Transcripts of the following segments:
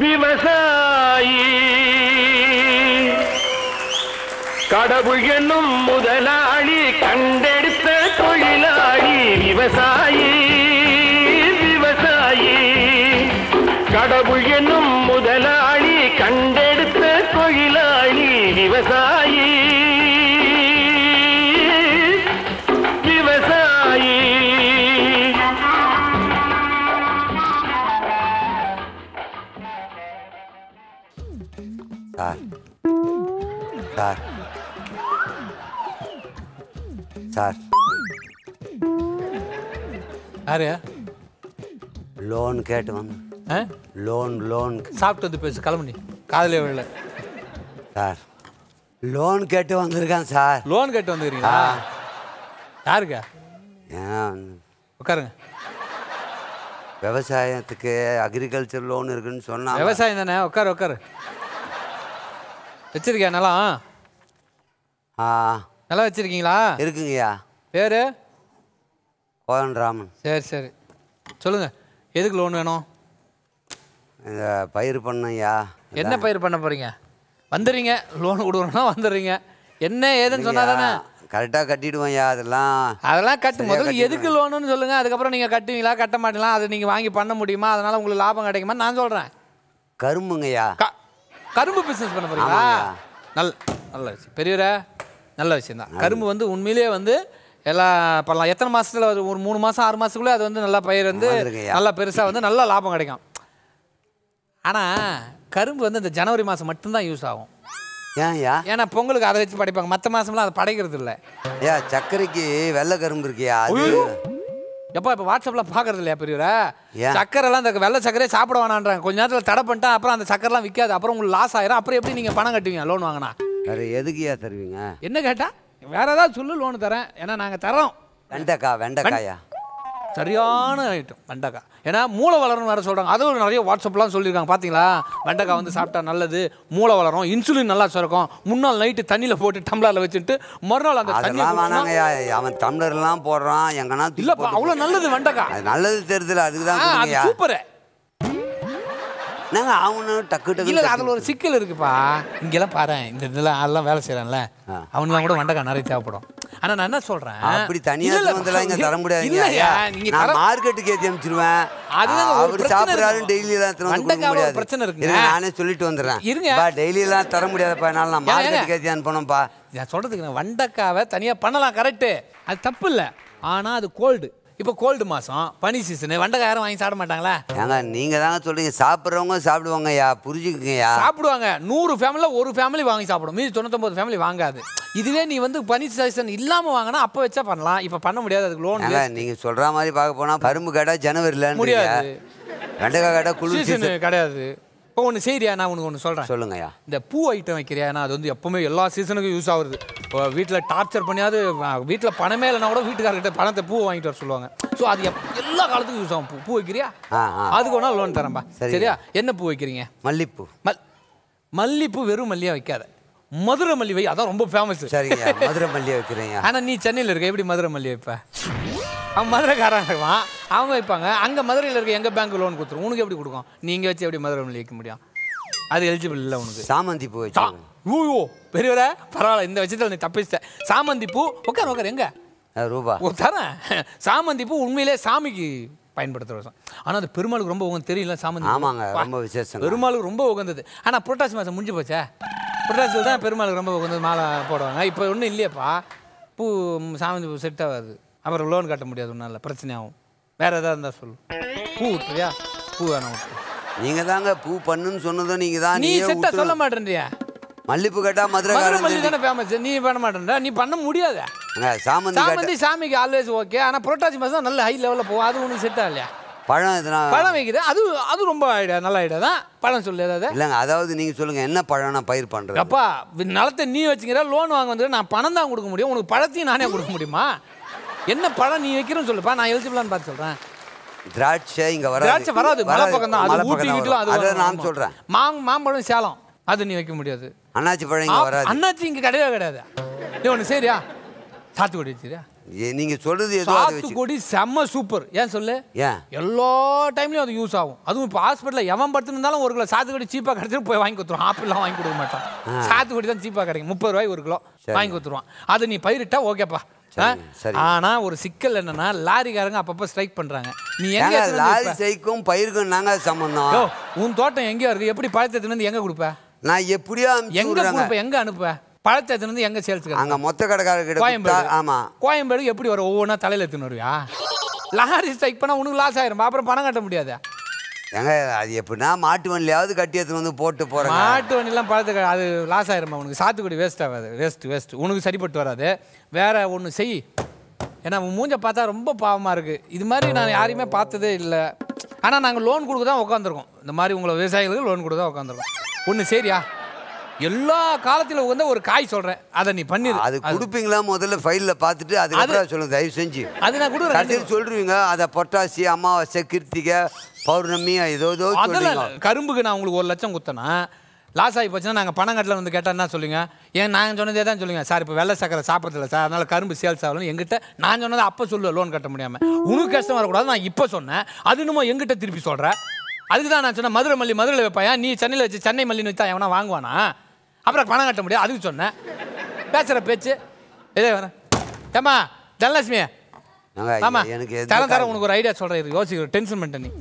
விவசாயி கடவுள் என்னும் முதலாளி கண்டெடுத்த தொழிலாளி விவசாயி விவசாயி கடவுள் என்னும் முதலாளி கண்டெடுத்த தொழிலாளி விவசாயி सर अरे लोन கேட் வந்து लोन लोन சாப்பிட்டது பேசு கலமணி காதுல விழல சார் लोन கேட் வந்திருக்கான் சார் लोन கேட் வந்திருக்கீங்க யாருங்க உட்காருங்க வியாபாரத்துக்கு அக்ரிகல்ச்சர் லோன் இருக்குன்னு சொன்னா வியாபாரம் தானே உட்கார் உட்கார் வச்சிருக்கியா நல்லா நல்லா வச்சிருக்கீங்களா இருக்குங்கய்யா பேர் கோதன் ராமன் சரி சரி சொல்லுங்கள் எதுக்கு லோன் வேணும் இந்த பயிர் பண்ணையா என்ன பயிர் பண்ண போகிறீங்க வந்துடுறீங்க லோன் கொடுக்கணும்னா வந்துடுறீங்க என்ன ஏதுன்னு சொன்னால் தானே கரெக்டாக கட்டிடுவோம் ஐயா அதெல்லாம் அதெல்லாம் கட்டு முதல்ல எதுக்கு லோனுன்னு சொல்லுங்கள் அதுக்கப்புறம் நீங்கள் கட்டுவீங்களா கட்ட மாட்டீங்களா அதை நீங்கள் வாங்கி பண்ண முடியுமா அதனால் உங்களுக்கு லாபம் கிடைக்குமா நான் சொல்கிறேன் கரும்புங்கய்யா கரும்பு பிஸ்னஸ் பண்ண போகிறீங்களா நல்ல விஷயம் பெரியவரா நல்ல விஷயம் தான் கரும்பு வந்து உண்மையிலேயே வந்து எல்லாம் பண்ணலாம் எத்தனை மாதத்தில் ஒரு 3 மாதம் 6 மாதத்துக்குள்ளே அது வந்து நல்லா பயிர் வந்து நல்லா பெருசாக வந்து நல்லா லாபம் கிடைக்கும் ஆனால் கரும்பு வந்து இந்த ஜனவரி மாதம் மட்டும்தான் யூஸ் ஆகும் ஏன்னா பொங்கலுக்கு அதை வச்சு படைப்பாங்க மற்ற மாதம்லாம் அதை படைக்கிறது இல்லை ஐயா சர்க்கரைக்கு வெள்ளை கரும்பு இருக்கியா எப்போ இப்போ வாட்ஸ்அப்பில் பார்க்குறது இல்லையா பெரியவரா சக்கரெல்லாம் இந்த வெள்ளை சக்கரையே சாப்பிட வேணான்றாங்க கொஞ்ச நேரத்தில் தடை பண்ணிட்டா அப்புறம் அந்த சக்கரெலாம் விற்காது அப்புறம் உங்களுக்கு லாஸ் ஆயிரும் அப்புறம் எப்படி நீங்கள் பணம் கட்டுவீங்க லோன் வாங்கினா வேறு எதுக்குயா தருவீங்க என்ன கேட்டால் வேறு ஏதாவது சொல்லு லோனு தரேன் ஏன்னா நாங்கள் தரோம் வெண்டைக்காய் வெண்டைக்காயா சரியான ஐட்டம் வெண்டைக்காய் ஏன்னா மூளை வளரணும்னு வேறு சொல்கிறாங்க அதுவும் நிறைய வாட்ஸ்அப்லாம் சொல்லியிருக்காங்க பார்த்தீங்களா வெண்டைக்காய் வந்து சாப்பிட்டா நல்லது மூளை வளரும் இன்சுலின் நல்லா சுரக்கும் முன்னாள் நைட்டு தண்ணியில் போட்டு டம்ளரில் வச்சுட்டு மறுநாள் அந்த தண்ணி அவன் டம்ளர்லாம் போடுறான் எங்கன்னா இல்லை அவ்வளோ நல்லது வெண்டைக்காய் அது நல்லது தெரியுதுல அதுக்கு தான் சூப்பர் நாங்கள் அவனும் டக்கு டக்கு இல்லை அதில் ஒரு சிக்கல் இருக்குப்பா இங்கெல்லாம் பாரு இந்த இதெல்லாம் அதெல்லாம் வேலை செய்கிறான்ல அவனுலாம் கூட வெண்டைக்காய் நிறைய தேவைப்படும் ஆனால் நான் என்ன சொல்கிறேன் அப்படி தனியாக வந்தெல்லாம் இங்கே தர முடியாது நான் மார்க்கெட்டுக்கு ஏற்றி அனுப்பிச்சிடுவேன் அதுதான் அவர் சாப்பிட்றாரு டெய்லியெல்லாம் வெண்டைக்காய் பிரச்சனை இருக்குது நானே சொல்லிட்டு வந்துடுறேன் இருங்க டெய்லியெல்லாம் தர முடியாதப்பா என்னால் நான் மார்க்கெட்டுக்கு ஏற்றி அனுப்பணும்ப்பா நான் சொல்கிறதுக்கு நான் வெண்டைக்காவை தனியாக பண்ணலாம் கரெக்டு அது தப்பு இல்லை ஆனால் அது கோல்டு இப்போ கோல்டு மாதம் பனி சீசனு வெண்டைக்காய் யாரும் வாங்கி சாப்பிட மாட்டாங்களா ஏங்க நீங்கள் தாங்க சொல்கிறீங்க சாப்பிட்றவங்க சாப்பிடுவாங்கய்யா புரிஞ்சுக்குங்கய்யா சாப்பிடுவாங்க 100 ஃபேமிலியில் ஒரு ஃபேமிலி வாங்கி சாப்பிடும் மீதி 99 ஃபேமிலி வாங்காது இதுவே நீ வந்து பனி சீசன் இல்லாமல் வாங்கினா அப்போ வச்சா பண்ணலாம் இப்போ பண்ண முடியாது அதுக்கு லோன் நீங்கள் சொல்கிற மாதிரி பார்க்க போனால் கரும்பு கேட்டால் ஜனவரியில் முடியாது வெண்டைக்காய் கேட்டால் குளிர் சீசனு கிடையாது இப்போ ஒன்று செய்யறியா நான் உனக்கு ஒன்று சொல்கிறேன் சொல்லுங்கய்யா இந்த பூ ஐட்டம் வைக்கிறியா ஏன்னா அது வந்து எப்போவுமே எல்லா சீசனுக்கும் யூஸ் ஆகுது இப்போ வீட்டில் டார்ச்சர் பண்ணியாவது வீட்டில் பணமே இல்லைனா கூட வீட்டுக்காரர்கிட்ட பணத்தை பூ வாங்கிட்டு வர சொல்லுவாங்க ஸோ அது எல்லா காலத்துக்கும் யூஸ் ஆகும் பூ பூ வைக்கிறியா அதுக்கு ஒன்றா லோன் தரேன்பா சரியா என்ன பூ வைக்கிறீங்க மல்லிப்பூ மல்லிப்பூ வெறும் மல்லியாக வைக்காத மதுரை மல்லி வை அதான் ரொம்ப ஃபேமஸ் சரிங்க மதுரை மல்லியாக வைக்கிறீங்க ஆனால் நீ சென்னையில் இருக்க எப்படி மதுரை மல்லி வைப்ப அவன் மதுரைக்காரன் இருக்கான் அவங்க வைப்பாங்க அங்கே மதுரையில் இருக்க எங்கள் பேங்க் லோன் கொடுத்துரும் உனக்கு எப்படி கொடுக்கும் நீங்கள் வச்சு எப்படி மதுரை மல்லி வைக்க முடியும் அது எலிஜிபிள் இல்லை உனக்கு சாமந்தி பூ வச்சா ஐயோ பெரியவரா பரவாயில்ல இந்த விஷயத்தில் நீ தப்பிச்சிட்டேன் சாமந்தி பூ உட்கார் உட்கார் எங்கே ரூபா தரேன் சாமந்தி பூ உண்மையிலே சாமிக்கு பயன்படுத்துகிறோம் ஆனால் அது பெருமாளுக்கு ரொம்ப உகந்து தெரியல சாமந்தி ஆமாங்க ரொம்ப விசேஷம் பெருமாளுக்கு ரொம்ப உகந்தது ஆனால் புரட்டாசி மாதம் முடிஞ்சு போச்சே புரட்டாசியில் தான் பெருமாளுக்கு ரொம்ப உகந்தது மாலை போடுவாங்க இப்போ ஒன்றும் இல்லையாப்பா பூ சாமந்தி பூ செட் ஆகாது அப்புறம் லோன் கட்ட முடியாது ஒன்றும் இல்லை பிரச்சனையாகும் வேறு எதாவது இருந்தால் சொல்லு பூ விட்டுறியா பூ வேணாம் விட்டு நீங்கள் தாங்க பூ பண்ணுன்னு சொன்னதும் நீங்கள் தான் நீ செட்டாக சொல்ல மாட்டேன்றியா மல்லிப்பூ கேட்டா மதுரை தானே ஃபேமஸ் நீ பண்ண மாட்டேன்ற நீ பண்ண முடியாது சாமந்தி சாமிக்கு ஆல்வேஸ் ஓகே ஆனால் புரட்டாசி மாதம் நல்ல ஹை லெவலில் போகும் அது ஒன்றும் செட்டாக இல்லையா பழம் எதுனா பழம் வைக்கிது அது அது ரொம்ப ஐடியா நல்ல ஐடியா தான் பழம் சொல்லு ஏதாவது இல்லைங்க அதாவது நீங்கள் சொல்லுங்கள் என்ன பழம்னா பயிர் பண்ணுறது அப்பா நிலத்தை நீ வச்சுக்கிற லோன் வாங்க வந்துட்டு நான் பணம் தான் கொடுக்க முடியும் உனக்கு பழத்தையும் நானே கொடுக்க முடியுமா என்ன பழம் நீ வைக்கிறேன்னு சொல்லுப்பா நான் எலிஜிபிளான்னு பார்த்து சொல்கிறேன் திராட்சை இங்கே வர திராட்சை வராது மலை பக்கம் தான் அது ஊட்டிக்கிட்டலாம் அது நான் சொல்கிறேன் மாம்பழம் சேலம் அது நீ வைக்க முடியாது அண்ணாச்சி பழம் இங்கே வராது அண்ணாச்சி இங்கே கிடையவே கிடையாது நீ ஒன்று சரியா சாத்துக்குடி சரியா ஏ நீங்க சொல்றது ஏதோ அது வெச்சு சாத்துக்குடி செம்ம சூப்பர். ஏன் சொல்ல? எல்லா டைம்லயும் அது யூஸ் ஆகும். அதுவும் இப்ப ஹாஸ்பிடல்ல எவன் படுத்துனாலும் ஒரு கிலோ சாத்துக்குடி சீப்பா கிடைச்சிட்டு போய் வாங்கி கொடுத்துறோம். ஆப்பிள்லாம் வாங்கி கொடுக்க மாட்டான். சாத்துக்குடி தான் சீப்பா கிடைக்கும். 30 ரூபாய் ஒரு கிலோ வாங்கி கொடுத்துறோம். அது நீ பயிரிட்டா ஓகேப்பா. ஆனா ஒரு சிக்கல் என்னன்னா லாரிக்காரங்க அப்பப்ப ஸ்ட்ரைக் பண்றாங்க. நீ எங்க லாரி சைக்கும் பயிருக்கும் நாங்க சம்பந்தம். உன் தோட்டம் எங்க இருக்கு? எப்படி பழத்தை தின்னு எங்க கொடுப்ப? நான் எப்படியா எங்க அனுப்ப? பழத்தை தின்னு எங்க சேல்ஸுக்கு? அங்க மொத்த கடைக்காரர்கிட்ட. கோயம்பேடு. ஆமா, கோயம்பேடு எப்படி வர ஒவ்வொன்றா தலையில எடுத்துன்னு வருவியா? லாரி ஸ்ட்ரைக் பண்ணா உனக்கு லாஸ் ஆயிரும். அப்புறம் பணம் கட்ட முடியாது. ஏங்க அது எப்படின்னா மாட்டு வண்டியாவது கட்டி எடுத்து வந்து போட்டு போகிறேன். மாட்டு வண்டிலாம் பழத்துக்கு அது லாஸ் ஆகிருமா உனக்கு? சாத்துக்குடி வேஸ்ட் ஆகாது. வேஸ்ட் உனக்கு சரிப்பட்டு வராது. வேற ஒன்று செய். ஏன்னா மூஞ்ச பார்த்தா ரொம்ப பாவமாக இருக்குது. இது மாதிரி நான் யாரையுமே பார்த்ததே இல்லை. ஆனால் நாங்கள் லோன் கொடுக்க தான் உட்காந்துருக்கோம். இந்த மாதிரி உங்களை விவசாயிகளுக்கு லோன் கொடுக்க தான் உட்காந்துருக்கோம். ஒன்று சரியா எல்லா காலத்திலும் உட்காந்து ஒரு காய் சொல்கிறேன், அதை நீ பண்ணிடு. அது கொடுப்பீங்களா? முதல்ல ஃபைலில் பார்த்துட்டு அதுக்கப்புறம் சொல்லுங்கள் தயவு செஞ்சு. அது நான் கொடுக்குறேன் சொல்கிறீங்க. அதை பொட்டாசி அமாவாசை கிருத்திகை பௌர்ணமியா ஏதோ அதெல்லாம் கரும்புக்கு நான் உங்களுக்கு 1 லட்சம் கொடுத்தேன்னா லாஸ் ஆகி போச்சுன்னா நாங்கள் பணம் கட்டில் வந்து கேட்டால் என்ன சொல்லுங்க? ஏன் நாங்கள் சொன்னதே தான் சொல்லுங்க. சார் இப்போ வெள்ளை சக்கரை சாப்பிட்றதில்ல சார், அதனால கரும்பு சேல்ஸ் ஆகலன்னு எங்கிட்ட நான் சொன்னதை அப்போ சொல்லுவேன். லோன் கட்ட முடியாமல் உனக்கு கஷ்டம் வரக்கூடாது. நான் இப்போ சொன்னேன், அது இன்னமும் எங்கிட்ட திருப்பி சொல்கிறேன். அதுக்கு தான் நான் சொன்னேன் மதுரை மல்லி மதுரையில் வைப்பாயா, நீ சென்னையில் வச்சு சென்னை மல்லின்னு வச்சா எவனா வாங்குவானா? அப்புறம் பணம் கட்ட முடியாது. அதுக்கு சொன்னேன். பேசுகிற பேச்சு இதே வரேன். ஏம்மா தனலட்சுமி, ஆமா எனக்கு தரம் உனக்கு ஒரு ஐடியா சொல்றேன், யோசிக்கிற டென்ஷன் பண்ணி.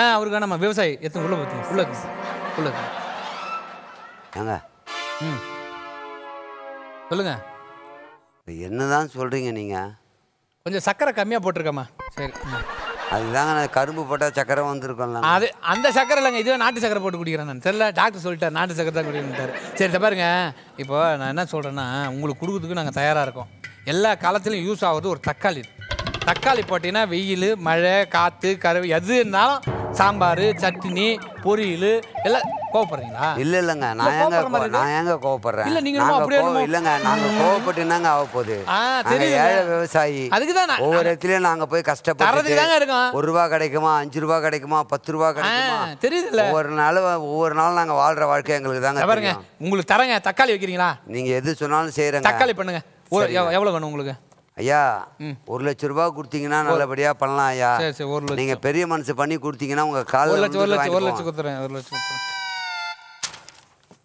அவருக்கு வேணாமா விவசாயி எத்தனை உள்ள போங்க சொல்லுங்க. என்னதான் சொல்றீங்க நீங்க? கொஞ்சம் சக்கரை கம்மியா போட்டிருக்கமா? சரி அதுதாங்க, நான் கரும்பு போட்டால் சக்கரை வந்துருக்கோம்ல. அது அந்த சக்கரை இல்லைங்க, இதுவே நாட்டு சக்கரை போட்டு குடிக்கிறேன் நான். தெரியல டாக்டர் சொல்லிட்டார் நாட்டு சக்கரை தான் குடிக்கிறார். சரி பாருங்க, இப்போ நான் என்ன சொல்கிறேன்னா உங்களுக்கு கொடுக்குறதுக்கு நாங்கள் தயாராக இருக்கோம். எல்லா காலத்துலையும் யூஸ் ஆகுறது ஒரு தக்காளி. தக்காளி போட்டிங்கன்னா வெயில் மழை காற்று கறவை எது இருந்தாலும் சாம்பார் சட்னி பொரியல் எல்லாம். கோவப்படுறீங்களா? இல்லை இல்லைங்க, நான் ஏங்க கோவப்படுறேன். இல்லை நீங்கள் அப்படியே இல்லைங்க, நாங்கள் கோவப்பட்டுனாங்க ஆக போகுது. ஏழை விவசாயி, அதுக்கு தான் ஒவ்வொரு இடத்துலையும் நாங்கள் போய் கஷ்டப்பட்டு 1 ரூபா கிடைக்குமா 5 ரூபா கிடைக்குமா 10 ரூபா கிடைக்குமா தெரியுதுல்ல. ஒவ்வொரு நாள் நாங்கள் வாழ்கிற வாழ்க்கை எங்களுக்கு தாங்க. பாருங்க உங்களுக்கு தரங்க. தக்காளி வைக்கிறீங்களா? நீங்கள் எது சொன்னாலும் செய்கிறேங்க. தக்காளி பண்ணுங்க. எவ்வளோ வேணும் உங்களுக்கு? ஐயா 1 லட்ச ரூபா கொடுத்தீங்கன்னா நல்லபடியா பண்ணலாம் ஐயா. நீங்க பெரிய மனசு பண்ணி கொடுத்தீங்கன்னா உங்க கால 1 லட்சம் கொடுத்துறேன். 1 லட்சம்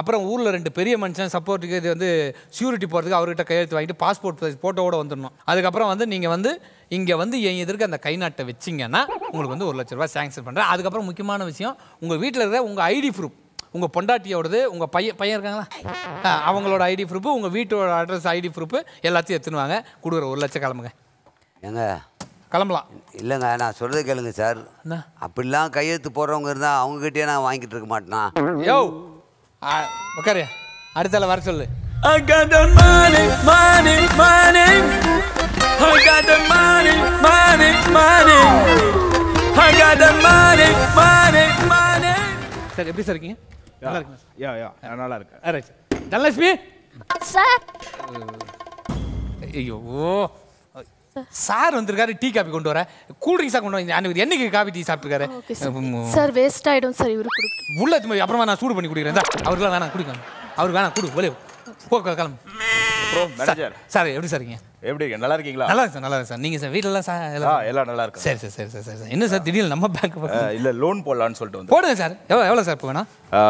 அப்புறம் ஊரில் 2 பெரிய மனுஷன் சப்போர்ட்டுக்கு இது வந்து சியூரிட்டி போகிறதுக்கு அவர்கிட்ட கையெழுத்து வாங்கிட்டு பாஸ்போர்ட் ஃபோட்டோவோடு வந்துடணும். அதுக்கப்புறம் வந்து நீங்கள் வந்து இங்கே வந்து என் எதிர்க்கு அந்த கை நாட்டை வச்சிங்கன்னா உங்களுக்கு வந்து 1 லட்ச ரூபா சேங்ஷன் பண்ணுறேன். அதுக்கப்புறம் முக்கியமான விஷயம், உங்கள் வீட்டில் இருக்கிற உங்கள் ஐடி ப்ரூஃப், உங்கள் பொண்டாட்டியோடது, உங்கள் பையன் இருக்காங்களா அவங்களோட ஐடி ப்ரூஃப், உங்கள் வீட்டோட அட்ரஸ் ஐடி ப்ரூஃப் எல்லாத்தையும் எடுத்துனுவாங்க. கொடுக்குற 1 லட்சம் கிளம்புங்க. ஏங்க கிளம்பலாம். இல்லைங்க நான் சொல்கிறது கேளுங்க சார். அப்படிலாம் கையெழுத்து போடுறவங்க இருந்தால் அவங்ககிட்டயே நான் வாங்கிட்டு இருக்க மாட்டேனா? யோ உட்காரு, அடுத்தால வர சொல்லு. சார் எப்படி சார் இருக்கீங்க? நல்லா இருக்கேன். நல்லா இருக்கேன். தனலட்சுமி ஐயோ சார் வந்திருக்காரு. டீ காபி கொண்டு வர, கூல்ட்ரிங்ஸாக கொண்டு வர. என்னைக்கு காபி டீ சாப்பிட்டுருக்காரு சார்? வேஸ்ட் ஆகிடும் சார். இவரு உள்ள அப்புறமா நான் சூடு பண்ணி கொடுக்குறேன். அவருக்குலாம் வேணாம் கொடுங்க. அவருக்கு வேணாம் கொடு. ஒலே போ கிளம்பு. சார் எப்படி சார் இருக்கீங்க? எப்படி இருக்கீங்க? நல்லா இருக்கீங்களா? நல்லா இருக்கு சார். நல்லா இருக்கு சார். நீங்கள் சார் வீட்டிலலாம் சார் எல்லாம் நல்லா இருக்கு. சரி சார். சரி சார். சரி சார். என்ன சார் திடீர்னு நம்ம பேங்க் இல்லை லோன் போடலான்னு சொல்லிட்டு வந்து போடுங்க சார். எவ்வளோ சார் இப்போ வேணா?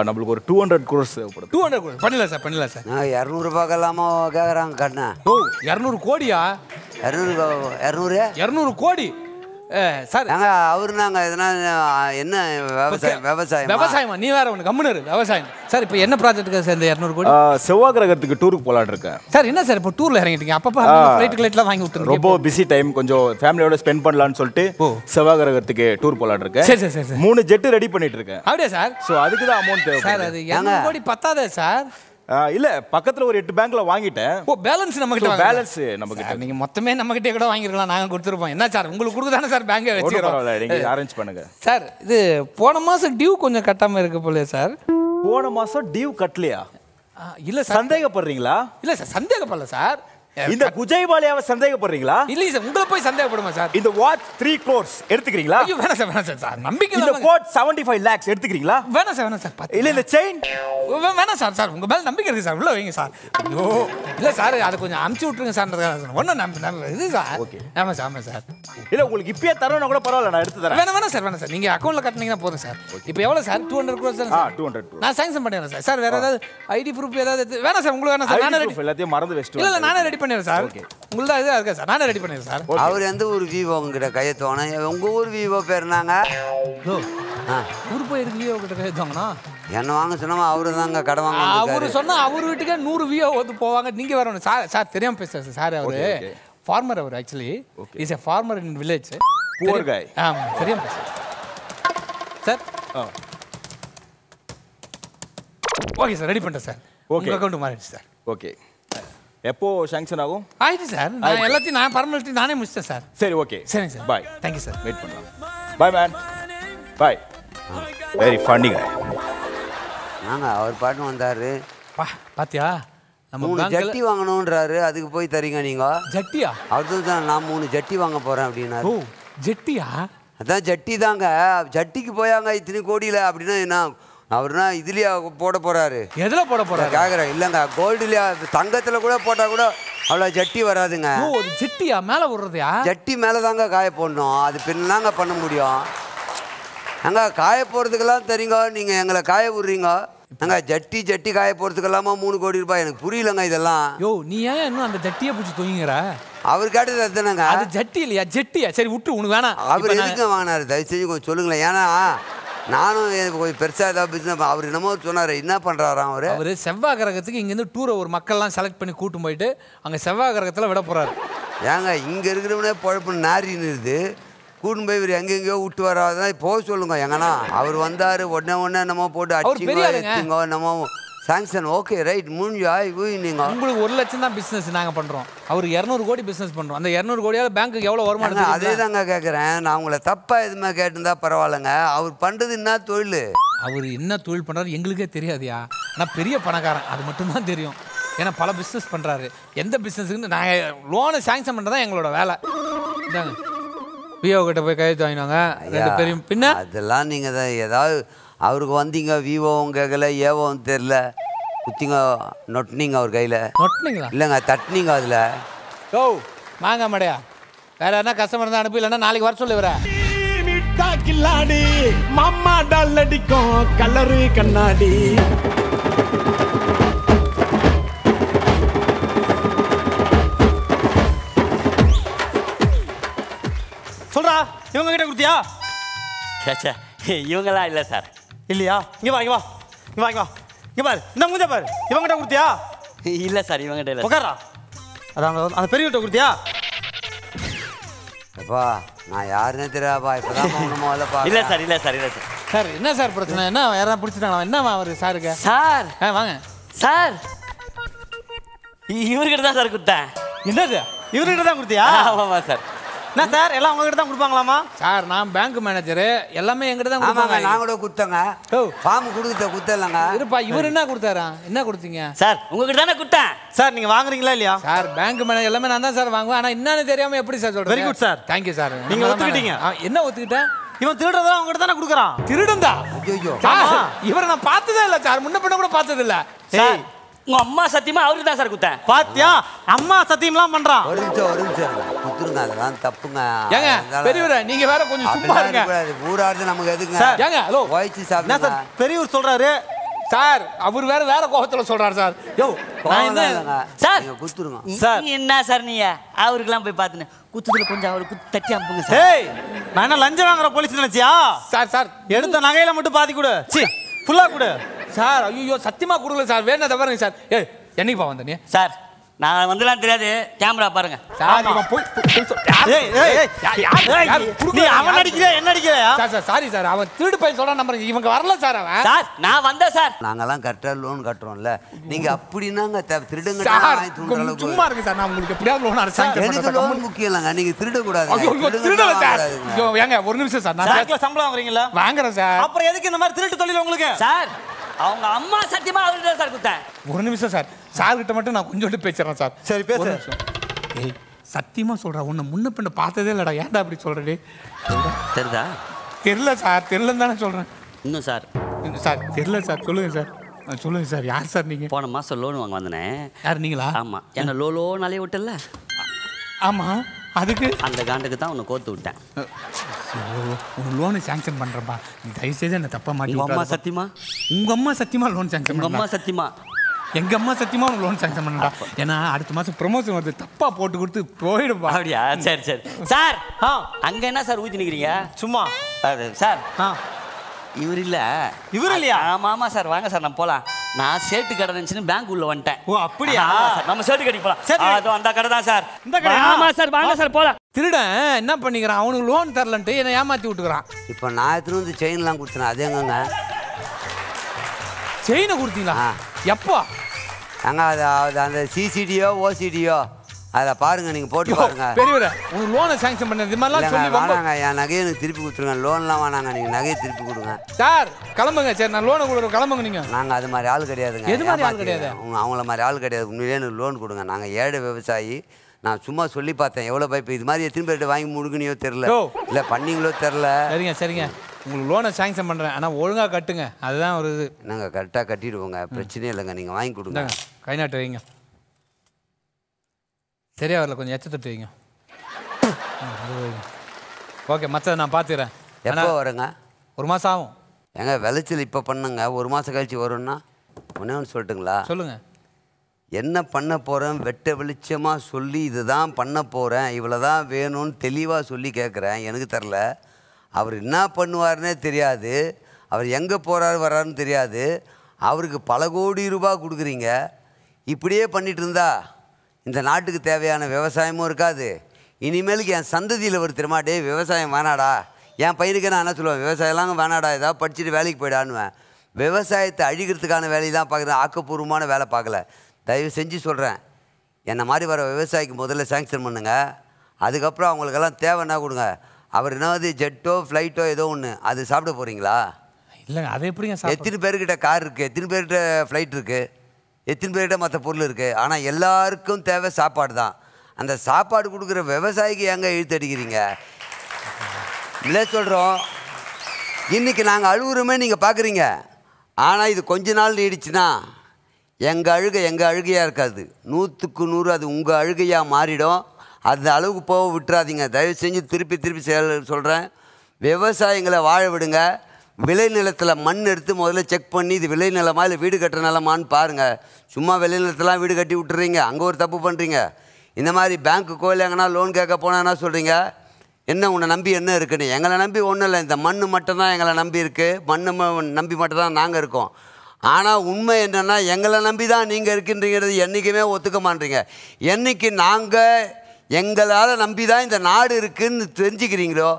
நம்மளுக்கு ஒரு 200 crores தேவைப்படும். 200 crores பண்ணிடலாம் சார். பண்ணிடலாம் சார். 200 ரூபா கலாமா கேட்குறாங்க கண்ணா. ஓ 200 கோடியா? 200 கோடி சார். அவரு நாங்க என்ன விவசாயமா? நீ வேற ஒன்று கம்முனு விவசாயம் சார். இப்போ என்ன ப்ராஜெக்ட்டுக்கு சார் இந்த 200 கோடி? செவ்வாய் கிரகத்துக்கு டூருக்கு போகலான்னு இருக்கேன் சார். என்ன சார் இப்போ டூரில் இறங்கிட்டீங்க? அப்பப்போ ஃப்ளைட் கிளைட்லாம் வாங்கி விட்டுருங்க. ரொம்ப பிஸி டைம், கொஞ்சம் ஃபேமிலியோட ஸ்பெண்ட் பண்ணலான்னு சொல்லிட்டு செவ்வாய் கிரகத்துக்கு டூர் போகலான்னு இருக்கேன். சரி சார். சார் 3 ஜெட்டு ரெடி பண்ணிட்டு இருக்கேன். அப்படியே சார். ஸோ அதுக்கு தான் அமௌண்ட் சார். அது 200 கோடி பத்தாதே சார். இல்ல பக்கத்துல ஒரு 8 பேங்க்ல வாங்கிட்டேன். ஓ பேலன்ஸ் நம்ம கிட்ட பேலன்ஸ் நம்ம கிட்ட. நீங்க மொத்தமே நம்ம கிட்ட கூட வாங்கிரலாம். நாங்க கொடுத்துறோம். என்ன சார் உங்களுக்கு கொடுத்து தான சார் பேங்க்ல வெச்சிரோம். நீங்க அரேஞ்ச் பண்ணுங்க. சார் இது போன மாசம் டியூ கொஞ்சம் கட்டாம இருக்கு போல சார். போன மாசம் டியூ கட்டலையா? இல்ல சார் சந்தேகப்படுறீங்களா? இல்ல சார் சந்தேகப்படல சார். இந்த குஜைவாலியாவை சந்தேகப்படுறீங்களா? இல்ல சார் உங்களை போய் சந்தேகப்படுமா சார்? இந்த வாட்ச் 3 crores எடுத்துக்கிறீங்களா? ஐயோ வேணாம் சார் வேணாம் சார் நம்பிக்கை இல்ல. இந்த கோட் 75 lakhs எடுத்துக்கிறீங்களா? வேணாம் சார் வேணாம் சார். இல்ல இந்த செயின் வேணாம் சார் சார் உங்க மேல நம்பிக்கை இருக்கு சார் உள்ள வைங்க சார். ஐயோ இல்ல சார் அது கொஞ்சம் அமுச்சு விட்டுருங்க சார். ஒண்ணு நம்ப இது சார். ஓகே ஆமா சார் ஆமா சார். இல்ல உங்களுக்கு இப்பயே தரணும்னா கூட பரவாயில்ல நான் எடுத்து தரேன். வேணாம் சார் வேணாம் சார் நீங்க அக்கவுண்ட்ல கட்டனீங்கன்னா போதும் சார். இப்போ எவ்வளவு சார் 200 crores சார்? ஆ 200 crores. நான் சாங்க்ஷன் பண்ணிறேன் சார். சார் வேற ஏதாவது ஐடி ப்ரூஃப் ஏதாவது வேணாம் சார் உங்களுக்கு வேணாம் சார். நானே எல்லாத்தையும் மறந்து வெச்சிட்டேன். இல்ல இல்ல நானே பண்ணிரேன் சார். உங்களுக்கு இது இருக்கா சார்? நானே ரெடி பண்ணிரேன் சார். அவர் எந்த ஊர் விவோ கிட்ட கையத்தோனா உங்க ஊர் விவோ பேர்னாங்க. ஓ ஊர் போய் இருக்கு விவோ கிட்ட கையத்தோனா என்ன வாங்க சொன்னா அவருதாங்க கட வாங்க. அவரு சொன்னா அவர் வீட்டுக்கு 100 விவோ வந்து போவாங்க. நீங்க வரணும் சார். சார் தெரியாம பேசுறாரு சார். அவரு ஃபார்மர். அவர் actually is a farmer in village. poor guy. ஆமா தெரியாம பேசுறாரு சார். ஓகே சார் ரெடி பண்ணிட்டேன் சார். உங்க அக்கவுண்ட் மாறிடுச்சு சார். ஓகே எப்போ சாங்க்ஷன் ஆகும்? ஆயிடுச்சு சார். நான் எல்லாத்தையும் நான் ஃபார்மாலிட்டி நானே முடிச்சிட்டேன் சார். சரி ஓகே சரி sir bye. Thank you sir. Wait பண்ணலாம். Bye man bye. Very funny guy. நாங்க அவர் பாட்டு வந்தாரு பாத்தியா நம்ம ஜட்டி வாங்கணும்ன்றாரு. அதுக்கு போய் தரீங்க நீங்க ஜட்டியா? அதுதான் நான் 3 ஜட்டி வாங்க போறேன் அப்படின்னாரு. ஓ ஜட்டியா? அதான் ஜட்டி தாங்க. ஜட்டிக்கு போயாங்க இத்தனை கோடியில அப்படின்னா என்ன அவர்னா இதுலயா போட போறாரு? எதுல போட போறாரு கேக்குறேன். இல்லங்க கோல்டுல தங்கத்துல கூட போட்டா கூட அவ்வளவு ஜட்டி வராதுங்க. ஓ ஜட்டியா மேல ஓடுறதா? ஜட்டி மேல தாங்க காய போடணும். அது பின்னாங்க பண்ண முடியும். அங்க காய போறதுக்கெல்லாம் தெரியுங்க. நீங்க எங்களை காய விடுறீங்க. அங்க ஜட்டி ஜட்டி காய போறதுக்கெல்லாமா 3 கோடி ரூபாய்? எனக்கு புரியலங்க இதெல்லாம். யோ நீ ஏன் இன்னும் அந்த ஜட்டியை பிடிச்சி தூங்குற? அவர் கேட்டது அதுதானங்க. அது ஜட்டி இல்லையா? ஜட்டியா சரி விட்டு உனக்கு வேணாம். அவர் எதுக்கு வாங்கினாரு தயவு செஞ்சு கொஞ்சம் சொல்லுங்களேன். ஏன்னா நானும் கொஞ்சம் பெருசாக ஏதாவது பிஸ்னஸ். அவர் என்னமோ சொன்னார். என்ன பண்ணுறாராம் அவர்? அவர் செவ்வாய் கிரகத்துக்கு இங்கேருந்து டூரை ஒரு மக்கள்லாம் செலக்ட் பண்ணி கூட்டும் போயிட்டு அங்கே செவ்வாய் கிரகத்தில் விட போகிறாரு. ஏங்க இங்கே இருக்கிறவனே பழப்பு நாரின்னுது கூட்டும் போய் இவர் எங்கெங்கேயோ விட்டு வராதான் போக சொல்லுங்க. எங்கன்னா அவர் வந்தார் உடனே ஒன்று என்னமோ போட்டு அடிச்சுங்க என்னமோ சாங்ஷன். ஓகே ரைட் முடிஞ்சா நீங்கள் உங்களுக்கு 1 லட்சம் தான் பிஸ்னஸ் நாங்கள் பண்ணுறோம். அவர் 200 கோடி பிஸ்னஸ் பண்ணுறோம். அந்த 200 கோடியால் பேங்க்குக்கு எவ்வளோ வருமானம்? அதே தாங்க கேட்குறேன். நான் உங்களை தப்பாக எதுவுமே கேட்டிருந்தா பரவாயில்லைங்க. அவர் பண்ணுறது என்ன தொழில்? அவர் என்ன தொழில் பண்ணுறாரு எங்களுக்கே தெரியாதுயா. நான் பெரிய பணக்காரன் அது மட்டும்தான் தெரியும். ஏன்னா பல பிஸ்னஸ் பண்ணுறாரு. எந்த பிஸ்னஸுக்குன்னு நாங்கள் லோனை சாங்ஷன் பண்ணுறது தான் எங்களோட வேலை. இந்தாங்க விஓ கிட்ட போய் கையெழுத்து வாங்கினாங்க 2 பேரும் பின்ன. அதெல்லாம் நீங்கள் தான் ஏதாவது அவருக்கு வந்தீங்க விவோவும் கேட்கல ஏவோவும் தெரில குத்திங்க நொட்டினீங்க அவர் கையில். நொட்டினீங்களா? இல்லைங்க தட்டினீங்க அதில். ஓ வாங்க மடையா வேற யாருன்னா கஸ்டமர் தான் அனுப்பி இல்லைன்னா நாளைக்கு வர சொல்லி வரேன். கில்லாடி மாமா டால் அடிக்கும் கலரு கண்ணாடி. சொல்றா இவங்க கிட்ட கொடுத்தியா? சேச்சா இவங்களாம் இல்லை சார். இல்லையா? இங்கே வா இங்கே வா இங்கே வா இங்கே வா இங்கே பாரு இந்த முஞ்ச பாரு. இவங்ககிட்ட கொடுத்தியா? இல்லை சார் இவங்ககிட்ட இல்லை. உட்காரா அதான் அந்த பெரியவர்கிட்ட கொடுத்தியா? அப்பா நான் யாருன்னே தெரியாப்பா. இப்போதான் இல்லை சார் இல்லை சார் இல்லை சார். சார் என்ன சார் பிரச்சனை? என்ன யாரா பிடிச்சிட்டாங்களா? என்னவா அவர் சாருக்கு? சார் ஆ வாங்க சார். இவர்கிட்ட தான் சார் கொடுத்தேன். என்னது இவர்கிட்ட தான் கொடுத்தியா? ஆமாம்மா சார். என்ன சார் எல்லாம் உங்ககிட்ட தான் கொடுப்பாங்களாமா? சார் நான் பேங்க் மேனேஜரு எல்லாமே எங்கிட்ட தான் கொடுப்பாங்க. நான் கூட கொடுத்தேங்க ஃபார்ம் கொடுத்த கொடுத்தலாங்க. இருப்பா இவர் என்ன கொடுத்தாரா? என்ன கொடுத்தீங்க சார்? உங்ககிட்ட தானே கொடுத்தேன் சார். நீங்கள் வாங்குறீங்களா இல்லையா? சார் பேங்க் மேனேஜர் எல்லாமே நான் தான் சார் வாங்குவேன். ஆனால் என்னன்னு தெரியாமல் எப்படி சார் சொல்கிறேன்? Very good sir thank you sir. நீங்கள் ஒத்துக்கிட்டீங்க. என்ன ஒத்துக்கிட்டேன்? இவன் திருடுறதா உங்ககிட்ட தானே கொடுக்குறான். திருடுந்தா? ஐயோ இவரை நான் பார்த்ததே இல்லை சார். முன்ன பின்ன கூட பார்த்தது இல்லை சார். உங்க அம்மா சத்தியமா அவருக்கு தான் சார் குத்தேன். பாத்தியா அம்மா சத்தியம்லாம் பண்றான். ஒரு நிமிஷம் ஒரு நிமிஷம் குத்துருங்க அதெல்லாம் தப்புங்க. ஏங்க பெரியவரே நீங்க வேற கொஞ்சம் சும்மா இருங்க. ஊராது நமக்கு எதுங்க சார்? ஏங்க ஹலோ வாய்ச்சி சார். என்ன சார் பெரியவர் சொல்றாரு சார்? அவர் வேற வேற கோபத்துல சொல்றாரு சார். யோ நான் என்ன சார் நீங்க குத்துருங்க சார். என்ன சார் நீங்க அவர்க்குலாம் போய் பாத்துனே குத்துதுல கொஞ்சம் அவரு குத்து தட்டி அம்புங்க சார். ஏய் நான் என்ன லஞ்சம் வாங்குற போலீஸ் நினைச்சியா? சார் சார் எடுத்த நகையில மட்டும் பாதி கூட சீ ஃபுல்லா கூட சார். ஐயோ சத்தியமா கொடுக்கல சார். வேணா தவறுங்க சார். ஏய் என்னைக்குப்பா வந்தனே சார்? நான் வந்தலாம் தெரியாது. கேமரா பாருங்க. சாரி இவன் போய் போய் சொல்றா. ஏய் ஏய் யார் நீ அவன் அடிக்கிற என்ன அடிக்கிற? சார் சார் சாரி சார் அவன் திருடு போய் சொல்ற நம்பர் இவங்க வரல சார் அவன். சார் நான் வந்தா சார். நாங்க எல்லாம் கரெக்ட்டா லோன் கட்டறோம்ல. நீங்க அப்படினாங்க திருடுங்க நான் தூண்ற அளவுக்கு. சும்மா இருக்கு சார் நான் உங்களுக்கு எப்படியா லோன் அரேஞ்ச் பண்ணி தரேன். லோன் முக்கியலங்க நீங்க திருட கூடாது. திருடல சார். ஏங்க ஒரு நிமிஷம் சார். நான் சைக்கிள் சம்பளம் வாங்குறீங்களா? வாங்குறேன் சார். அப்புறம் எதுக்கு இந்த மாதிரி திருட்டு தொழில் உங்களுக்கு? சார் அவங்க அம்மா சத்தியமா அவர்தான் சார் குத்த. ஒரு நிமிஷம் சார். சார் கிட்ட மட்டும் நான் கொஞ்சோண்டு பேசுறேன் சார். சரி பேசு. ஏய் சத்தியமா சொல்றா உன்னை முன்ன பின்ன பார்த்ததே இல்லடா. ஏன்டா அப்படி சொல்றடி? தெரியதா? தெரியல சார். தெரியலன்னு தான சொல்றேன். இன்னும் சார். சார் தெரியல சார். சொல்லுங்க சார். சொல்லுங்க சார். யார் சார் நீங்க? போன மாசம் லோன் வாங்க வந்தனே. யார் நீங்களா? ஆமா. என்ன லோலோ நாளே விட்டல்ல? ஆமா. அதுக்கு அந்த காண்டுக்கு தான் உன்னை கோத்து விட்டேன். ஒரு லோனை சாங்க்ஷன் பண்றப்பா நீ தயவுசெய்து என்ன தப்பா மாட்டி விடாத. அம்மா சத்தியமா உங்க அம்மா சத்தியமா லோன் சாங்க்ஷன் பண்ணா? அம்மா சத்தியமா எங்க அம்மா சத்தியமா உங்க லோன் சாங்க்ஷன் பண்ணா? ஏன்னா அடுத்த மாசம் ப்ரமோஷன் வருது தப்பா போட்டு கொடுத்து போயிடுப்பா. அப்படியா? சரி சரி சார். அங்க என்ன சார் ஊத்தி நிக்கிறீங்க? சும்மா சார் இவர் இல்ல இவர் இல்லையா? ஆமா ஆமா சார் வாங்க சார் நம்ம போலாம். நான் சேட்டு கடை நினைச்சுன்னு பேங்க் உள்ள வந்துட்டேன். ஓ அப்படியா? நம்ம சேட்டு கடைக்கு போலாம். அது அந்த கடை தான் சார். இந்த கடை? ஆமா சார் வாங்க சார் போலாம். திருடன் என்ன பண்ணிக்கிறான் அவனுக்கு லோன் தரலன்ட்டு என்னை ஏமாற்றி விட்டுக்கிறான். இப்போ நான் எத்தனை வந்து செயின்லாம் கொடுத்தேன். அது எங்கங்க செயினை கொடுத்தீங்களா? எப்போ அங்க அது அந்த சிசிடியோ ஓசிடியோ அதை பாருங்க நீங்க போட்டு பாருங்க. பெரியவரே உங்க லோனை சாங்க்ஷன் பண்ண இந்த மாதிரிலாம் சொல்லி வாங்க. என் நகையை எனக்கு திருப்பி கொடுத்துருங்க. லோன்லாம் வேணாங்க நீங்க நகையை திருப்பி கொடுங்க. சார் கிளம்புங்க. சரி நான் லோனை கொடுக்குறேன் கிளம்புங்க. நீங்க நாங்கள் அது மாதிரி ஆள் கிடையாதுங்க. எது மாதிரி ஆள் கிடையாது? அவங்கள மாதிரி ஆள் கிடையாது. உண்மையிலேயே எனக்கு லோன் கொடுங்க. நாங்கள் ஏழை விவசாயி. நான் சும்மா சொல்லி பார்த்தேன் எவ்வளோ பைப்பு இது மாதிரி எத்தனை பேர்கிட்ட வாங்கி முடுக்குனியோ தெரில இல்லை பண்ணிங்களோ தெரில. சரிங்க சரிங்க உங்களுக்கு லோனை சாங்க்ஷன் பண்ணுறேன். ஆனால் ஒழுங்காக கட்டுங்க. அதுதான் ஒரு இது. நாங்கள் கரெக்டாக கட்டிடுவோங்க. பிரச்சனையே இல்லைங்க. நீங்கள் வாங்கி கொடுங்க. கை நாட்டு வைங்க. சரியா வரல கொஞ்சம் எச்ச தட்டு வைங்க. ஓகே மற்ற நான் பார்த்துக்கிறேன். எப்போ வருங்க? ஒரு மாதம் ஆகும். எங்க விளைச்சல் இப்போ பண்ணுங்க. ஒரு மாதம் கழிச்சு வரும்னா ஒன்றே ஒன்று சொல்லட்டுங்களா? சொல்லுங்கள். என்ன பண்ண போகிறேன் வெட்ட வெளிச்சமாக சொல்லி இதுதான் பண்ண போகிறேன் இவ்வளோ தான் வேணும்னு தெளிவாக சொல்லி கேட்குறேன். எனக்கு தெரில அவர் என்ன பண்ணுவார்னே தெரியாது. அவர் எங்கே போகிறாரு வர்றாருன்னு தெரியாது. அவருக்கு பல கோடி ரூபாய் கொடுக்குறீங்க. இப்படியே பண்ணிட்டு இருந்தா இந்த நாட்டுக்கு தேவையான விவசாயமும் இருக்காது. இனிமேலுக்கு என் சந்ததியில் ஒரு திருமாட்டே விவசாயம் வேணாடா. என் பையனுக்கு நான் என்ன சொல்லுவேன்? விவசாயம்லாம் வேணாடா ஏதாவது படிச்சுட்டு வேலைக்கு போயிடான்னுவேன். விவசாயத்தை அழிக்கிறதுக்கான வேலையெல்லாம் பார்க்குறேன். ஆக்கப்பூர்வமான வேலை பார்க்கல. தயவு செஞ்சு சொல்கிறேன் என்னை மாதிரி வர விவசாயிக்கு முதல்ல சாங்க்ஷன் பண்ணுங்கள். அதுக்கப்புறம் அவங்களுக்கெல்லாம் தேவைன்னா கொடுங்க. அவர் என்னாவது ஜெட்டோ ஃப்ளைட்டோ ஏதோ ஒன்று அது சாப்பிட போகிறீங்களா? இல்லைங்க அதை எப்படிங்க சார்? எத்தனை பேர்கிட்ட கார் இருக்குது? எத்தனை பேர்கிட்ட ஃப்ளைட் இருக்குது? எத்தனை பேர்கிட்ட மற்ற பொருள் இருக்குது? ஆனால் எல்லாருக்கும் தேவை சாப்பாடு தான். அந்த சாப்பாடு கொடுக்குற விவசாயிக்கு ஏங்க இழுத்தடிக்கிறீங்க? இல்லை சொல்கிறோம் இன்றைக்கி நாங்கள் அழுகுறோமே நீங்கள் பார்க்குறீங்க. ஆனால் இது கொஞ்ச நாள் நீடிச்சுன்னா எங்கள் அழுகையாக இருக்காது. 100க்கு 100 அது உங்கள் அழுகையாக மாறிடும். அந்த அளவுக்கு போக விட்டுறாதீங்க. தயவு செஞ்சு திருப்பி திருப்பி சொல்கிறேன் விவசாயிகளை வாழ விடுங்க. விளைநிலத்தில் மண் எடுத்து முதல்ல செக் பண்ணி இது விளைநிலமா இல்லை வீடு கட்டுற நிலமான்னு பாருங்கள். சும்மா விளைநிலத்தெல்லாம் வீடு கட்டி விட்டுறீங்க. அங்கே ஒரு தப்பு பண்ணுறீங்க. இந்த மாதிரி பேங்க்குக்கோ இல்லை எங்கன்னா லோன் கேட்க போனால் சொல்கிறீங்க என்ன உன்னை நம்பி என்ன இருக்குன்னு. எங்களை நம்பி ஒன்றும் இல்லை. இந்த மண் மட்டும்தான் எங்களை நம்பி இருக்குது. நம்பி மட்டும்தான் நாங்கள் இருக்கோம். ஆனால் உண்மை என்னென்னா எங்களை நம்பி தான் நீங்கள் இருக்கின்றீங்கிறது என்றைக்குமே ஒத்துக்க மாட்டீங்க. என்றைக்கு நாங்கள் எங்களால் நம்பி தான் இந்த நாடு இருக்குதுன்னு தெரிஞ்சுக்கிறீங்களோ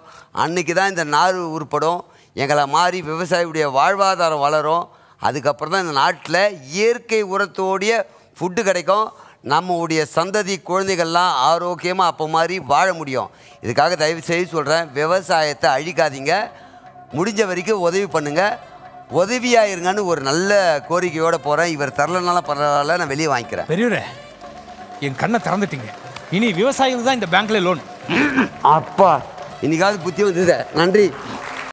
அன்றைக்கி தான் இந்த நாடு உருப்படும். எங்களை மாதிரி விவசாயியுடைய வாழ்வாதாரம் வளரும். அதுக்கப்புறம் தான் இந்த நாட்டில் இயற்கை உரத்தோடைய ஃபுட்டு கிடைக்கும். நம்மளுடைய சந்ததி குழந்தைகள்லாம் ஆரோக்கியமாக அப்போ மாதிரி வாழ முடியும். இதுக்காக தயவு செய்து சொல்கிறேன் விவசாயத்தை அழிக்காதீங்க. முடிஞ்ச வரைக்கும் உதவி பண்ணுங்கள். உதவியாக இருங்கன்னு ஒரு நல்ல கோரிக்கையோடு போகிறேன். இவர் தரலனால பரவாயில்ல நான் வெளியே வாங்கிக்கிறேன். பெரியவரே என் கண்ணை திறந்துட்டீங்க. இனி விவசாயிகள் தான் இந்த பேங்க்கில் லோன். அப்பா இன்னைக்காவது புத்தி வந்தது. நன்றி.